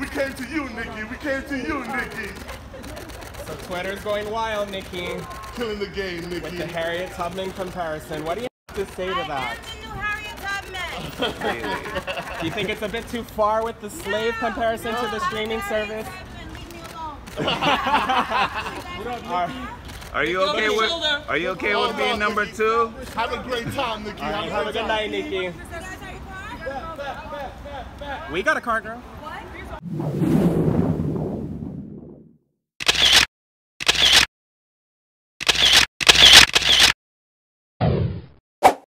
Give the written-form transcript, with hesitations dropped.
We came to you, Nicki. We came to you, Nicki. So Twitter's going wild, Nicki. Killing the game, Nicki. With the Harriet Tubman comparison. What do you have to say to that? Do you think it's a bit too far with the slave comparison to the streaming service? Are you okay with being number two? Have a great time, Nicki. Have a good night, Nicki. We got a car, girl. What?